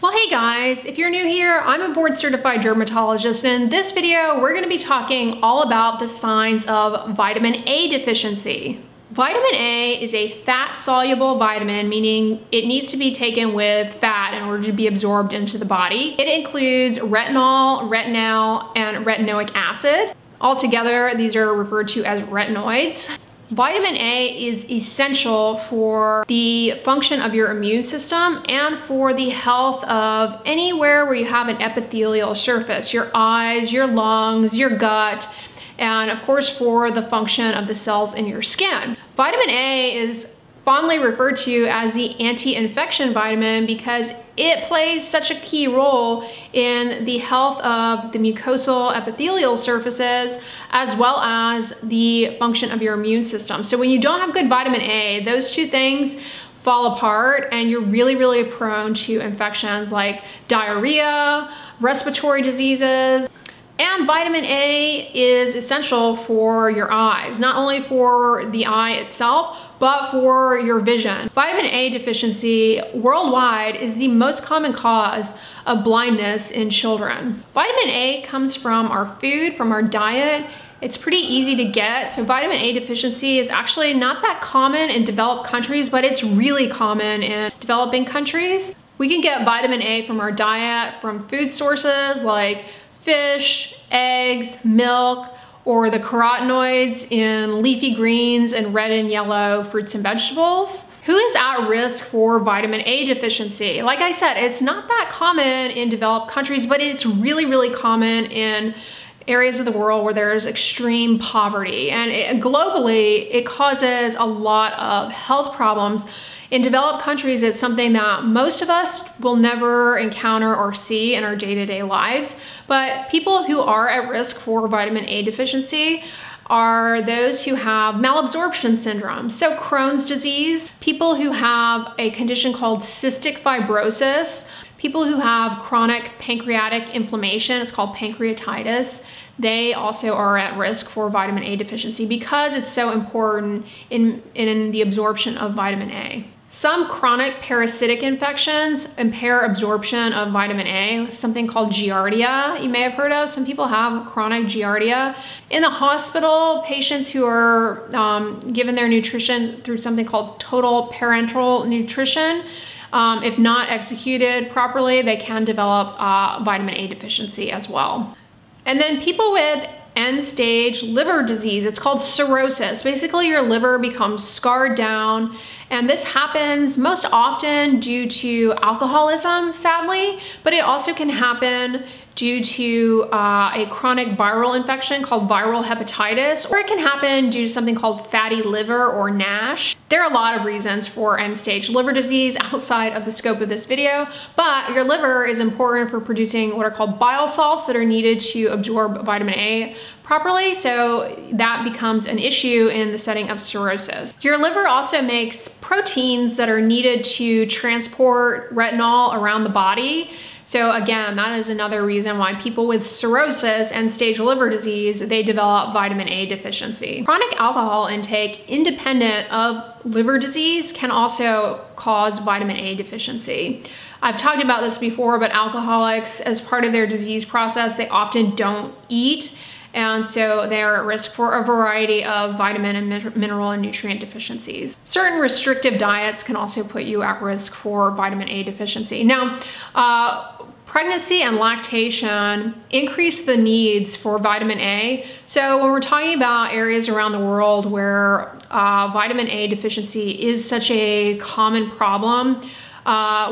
Well, hey guys, if you're new here, I'm a board certified dermatologist, and in this video, we're gonna be talking all about the signs of vitamin A deficiency. Vitamin A is a fat-soluble vitamin, meaning it needs to be taken with fat in order to be absorbed into the body. It includes retinol, retinal, and retinoic acid. Altogether, these are referred to as retinoids. Vitamin A is essential for the function of your immune system and for the health of anywhere where you have an epithelial surface, your eyes, your lungs, your gut, and of course for the function of the cells in your skin. Vitamin A is fondly referred to as the anti-infection vitamin because it plays such a key role in the health of the mucosal epithelial surfaces as well as the function of your immune system. So when you don't have good vitamin A, those two things fall apart and you're really prone to infections like diarrhea, respiratory diseases. And vitamin A is essential for your eyes, not only for the eye itself, but for your vision. Vitamin A deficiency worldwide is the most common cause of blindness in children. Vitamin A comes from our food, from our diet. It's pretty easy to get. So vitamin A deficiency is actually not that common in developed countries, but it's really common in developing countries. We can get vitamin A from our diet, from food sources like fish, eggs, milk, or the carotenoids in leafy greens and red and yellow fruits and vegetables. Who is at risk for vitamin A deficiency? Like I said, it's not that common in developed countries, but it's really common in areas of the world where there's extreme poverty. And globally, it causes a lot of health problems. In developed countries, it's something that most of us will never encounter or see in our day-to-day lives. But people who are at risk for vitamin A deficiency are those who have malabsorption syndrome, so Crohn's disease, people who have a condition called cystic fibrosis, people who have chronic pancreatic inflammation, it's called pancreatitis. They also are at risk for vitamin A deficiency because it's so important in the absorption of vitamin A. Some chronic parasitic infections impair absorption of vitamin A, something called giardia you may have heard of. Some people have chronic giardia. In the hospital, patients who are given their nutrition through something called total parenteral nutrition, if not executed properly, they can develop vitamin A deficiency as well. And then people with end-stage liver disease, it's called cirrhosis. Basically, your liver becomes scarred down, and this happens most often due to alcoholism, sadly, but it also can happen due to a chronic viral infection called viral hepatitis, or it can happen due to something called fatty liver or NASH. There are a lot of reasons for end-stage liver disease outside of the scope of this video, but your liver is important for producing what are called bile salts that are needed to absorb vitamin A properly, so that becomes an issue in the setting of cirrhosis. Your liver also makes proteins that are needed to transport retinol around the body. So again, that is another reason why people with cirrhosis and end-stage liver disease, they develop vitamin A deficiency. Chronic alcohol intake independent of liver disease can also cause vitamin A deficiency. I've talked about this before, but alcoholics, as part of their disease process, they often don't eat. And so they are at risk for a variety of vitamin and mineral and nutrient deficiencies. Certain restrictive diets can also put you at risk for vitamin A deficiency. Now, pregnancy and lactation increase the needs for vitamin A. So when we're talking about areas around the world where vitamin A deficiency is such a common problem,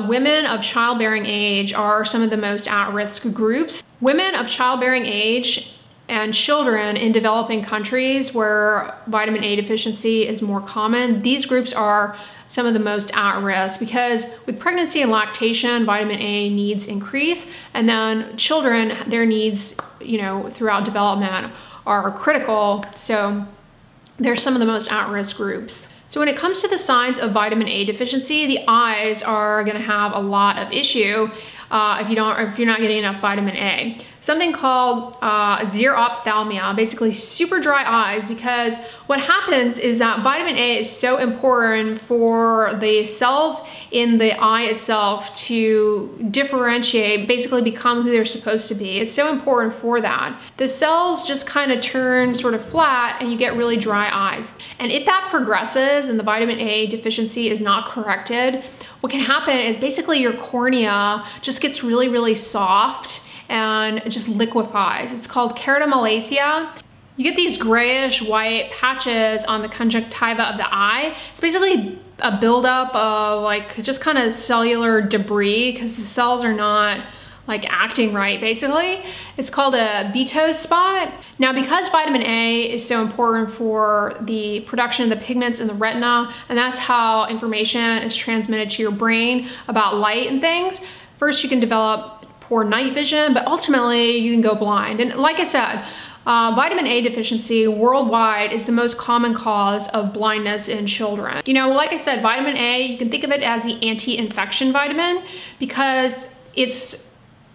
women of childbearing age are some of the most at-risk groups. Women of childbearing age and children in developing countries where vitamin A deficiency is more common, these groups are some of the most at risk because with pregnancy and lactation, vitamin A needs increase, and then children, their needs, you know, throughout development are critical. So they're some of the most at-risk groups. So when it comes to the signs of vitamin A deficiency, the eyes are gonna have a lot of issue. if you're not getting enough vitamin A. Something called xerophthalmia, basically super dry eyes, because what happens is that vitamin A is so important for the cells in the eye itself to differentiate, basically become who they're supposed to be. It's so important for that. The cells just kind of turn sort of flat and you get really dry eyes. And if that progresses and the vitamin A deficiency is not corrected, what can happen is basically your cornea just gets really, really soft and it just liquefies. It's called keratomalacia. You get these grayish white patches on the conjunctiva of the eye. It's basically a buildup of like just kind of cellular debris because the cells are not like acting right, basically. It's called a Bitot's spot. Now, because vitamin A is so important for the production of the pigments in the retina, and that's how information is transmitted to your brain about light and things, first you can develop poor night vision, but ultimately you can go blind. And like I said, vitamin A deficiency worldwide is the most common cause of blindness in children. You know, like I said, vitamin A, you can think of it as the anti-infection vitamin because it's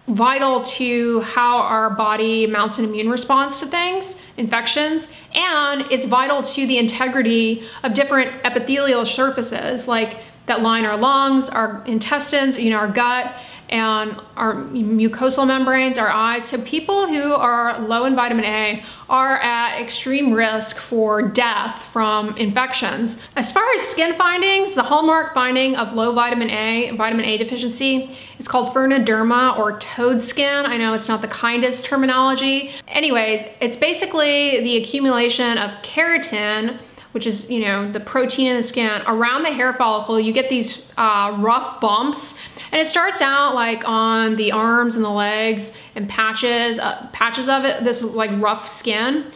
vital to how our body mounts an immune response to things, infections, and it's vital to the integrity of different epithelial surfaces like that line our lungs, our intestines, you know, our gut, and our mucosal membranes, our eyes. So people who are low in vitamin A are at extreme risk for death from infections. As far as skin findings, the hallmark finding of low vitamin A deficiency, it's called phrynoderma or toad skin. I know it's not the kindest terminology. Anyways, it's basically the accumulation of keratin, which is, you know, the protein in the skin, around the hair follicle. You get these rough bumps, and it starts out like on the arms and the legs and patches of it, this like rough skin.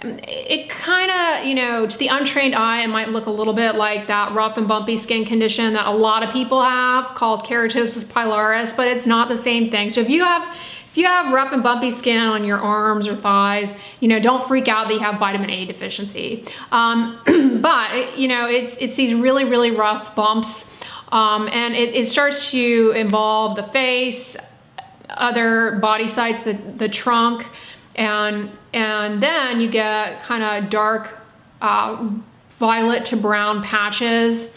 It kind of, you know, to the untrained eye, it might look a little bit like that rough and bumpy skin condition that a lot of people have called keratosis pilaris, but it's not the same thing. So if you have rough and bumpy skin on your arms or thighs, you know, don't freak out that you have vitamin A deficiency. But, you know, it's these really, really rough bumps. And it starts to involve the face, other body sites, the trunk, and then you get kind of dark violet to brown patches.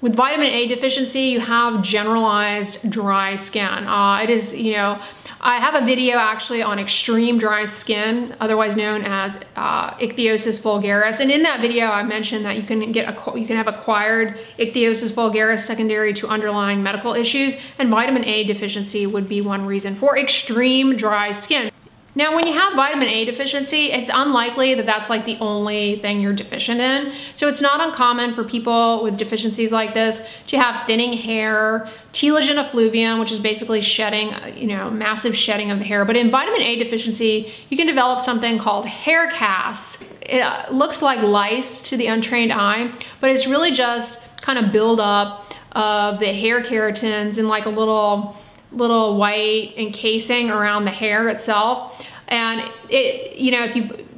With vitamin A deficiency, you have generalized dry skin. It is, you know, I have a video actually on extreme dry skin, otherwise known as ichthyosis vulgaris, and in that video I mentioned that you can have acquired ichthyosis vulgaris secondary to underlying medical issues, and vitamin A deficiency would be one reason for extreme dry skin. Now, when you have vitamin A deficiency, it's unlikely that that's like the only thing you're deficient in. So it's not uncommon for people with deficiencies like this to have thinning hair, telogen effluvium, which is basically shedding, you know, massive shedding of the hair. But in vitamin A deficiency, you can develop something called hair casts. It looks like lice to the untrained eye, but it's really just kind of buildup of the hair keratins in like a little white encasing around the hair itself, and it, you know,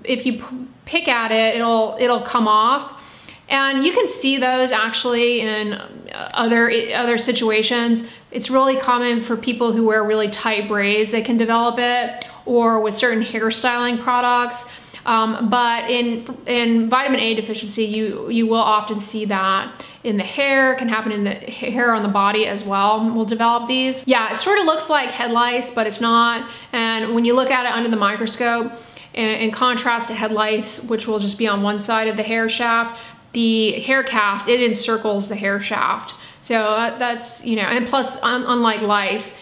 if you pick at it, it'll come off, and you can see those actually in other situations. It's really common for people who wear really tight braids; they can develop it, or with certain hairstyling products. But in vitamin A deficiency, you will often see that in the hair. It can happen in the hair on the body as well. We'll develop these. Yeah, it sort of looks like head lice, but it's not. And when you look at it under the microscope, in contrast to head lice, which will just be on one side of the hair shaft, the hair cast, it encircles the hair shaft. So that's, you know, and plus unlike lice,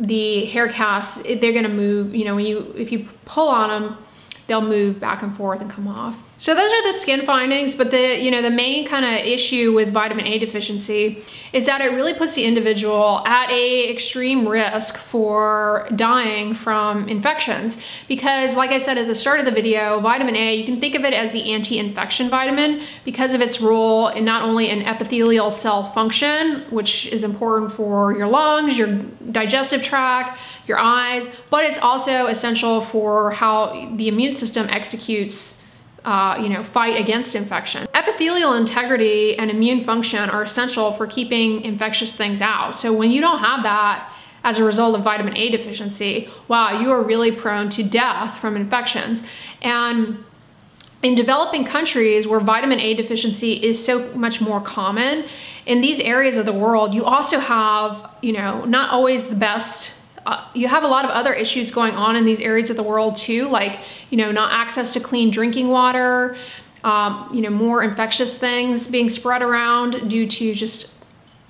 the hair casts, they're gonna move, you know, if you pull on them, they'll move back and forth and come off. So those are the skin findings, but the, you know, the main kind of issue with vitamin A deficiency is that it really puts the individual at a extreme risk for dying from infections. Because like I said at the start of the video, vitamin A, you can think of it as the anti-infection vitamin because of its role in not only in epithelial cell function, which is important for your lungs, your digestive tract, your eyes, but it's also essential for how the immune system executes, you know, fight against infection. Epithelial integrity and immune function are essential for keeping infectious things out. So when you don't have that, as a result of vitamin A deficiency, wow, you are really prone to death from infections. And in developing countries where vitamin A deficiency is so much more common, in these areas of the world, you also have, you know, not always the best, you have a lot of other issues going on in these areas of the world too, like, you know, not access to clean drinking water, you know, more infectious things being spread around due to just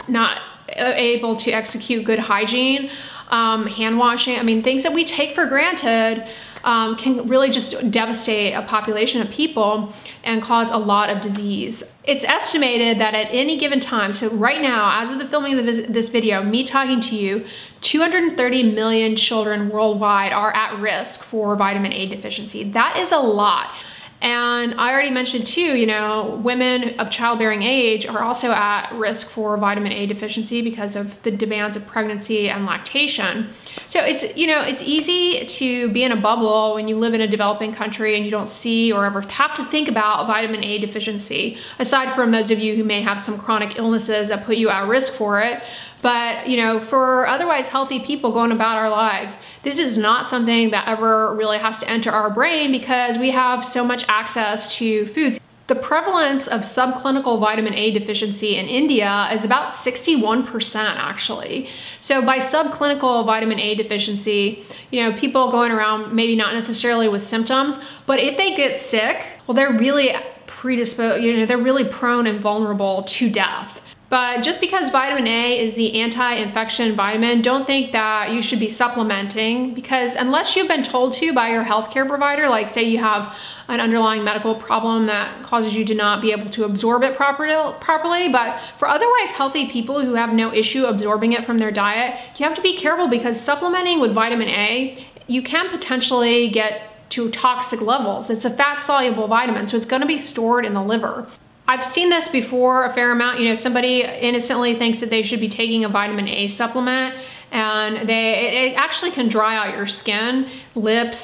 not able to execute good hygiene, hand washing. I mean, things that we take for granted can really just devastate a population of people and cause a lot of disease. It's estimated that at any given time, so right now, as of the filming of this video, me talking to you, 230 million children worldwide are at risk for vitamin A deficiency. That is a lot. And I already mentioned too, you know, women of childbearing age are also at risk for vitamin A deficiency because of the demands of pregnancy and lactation. So it's, you know, it's easy to be in a bubble when you live in a developing country and you don't see or ever have to think about vitamin A deficiency, aside from those of you who may have some chronic illnesses that put you at risk for it. But, you know, for otherwise healthy people going about our lives, this is not something that ever really has to enter our brain because we have so much access to foods. The prevalence of subclinical vitamin A deficiency in India is about 61% actually. So by subclinical vitamin A deficiency, you know, people going around maybe not necessarily with symptoms, but if they get sick, well, they're really predisposed, you know, they're really prone and vulnerable to death. But just because vitamin A is the anti-infection vitamin, don't think that you should be supplementing, because unless you've been told to by your healthcare provider, like say you have an underlying medical problem that causes you to not be able to absorb it properly. But for otherwise healthy people who have no issue absorbing it from their diet, you have to be careful because supplementing with vitamin A, you can potentially get to toxic levels. It's a fat-soluble vitamin, so it's gonna be stored in the liver. I've seen this before a fair amount. You know, somebody innocently thinks that they should be taking a vitamin A supplement, and it actually can dry out your skin, lips,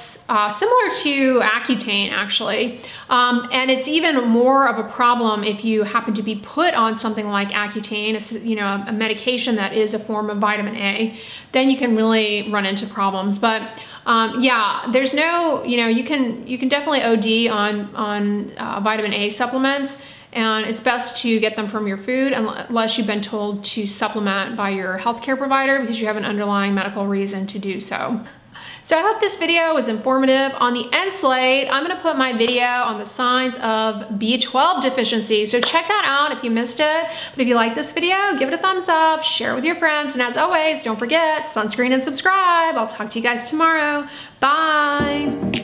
similar to Accutane actually. And it's even more of a problem if you happen to be put on something like Accutane, you know, a medication that is a form of vitamin A, then you can really run into problems. But yeah, there's no, you know, you can definitely OD on vitamin A supplements. And it's best to get them from your food unless you've been told to supplement by your healthcare provider because you have an underlying medical reason to do so. So I hope this video was informative. On the end slate, I'm gonna put my video on the signs of B12 deficiency. So check that out if you missed it. But if you like this video, give it a thumbs up, share it with your friends. And as always, don't forget, sunscreen and subscribe. I'll talk to you guys tomorrow. Bye.